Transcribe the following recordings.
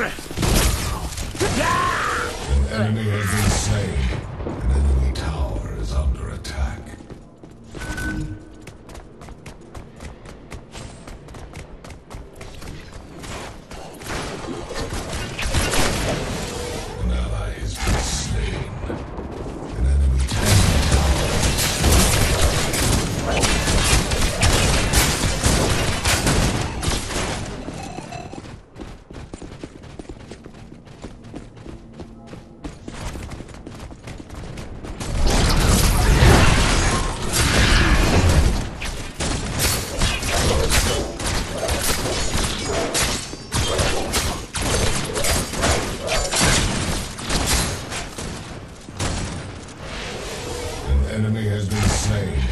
Enemy has been slain. An enemy tower is under attack. An ally has been slain. An enemy tower is enemy has been slain.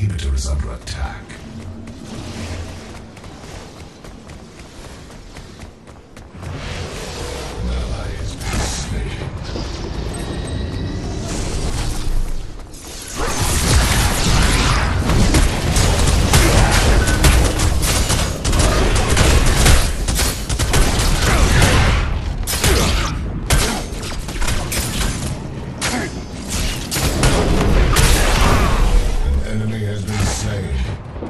inhibitor is under attack. An ally has been slain. An enemy has been slain.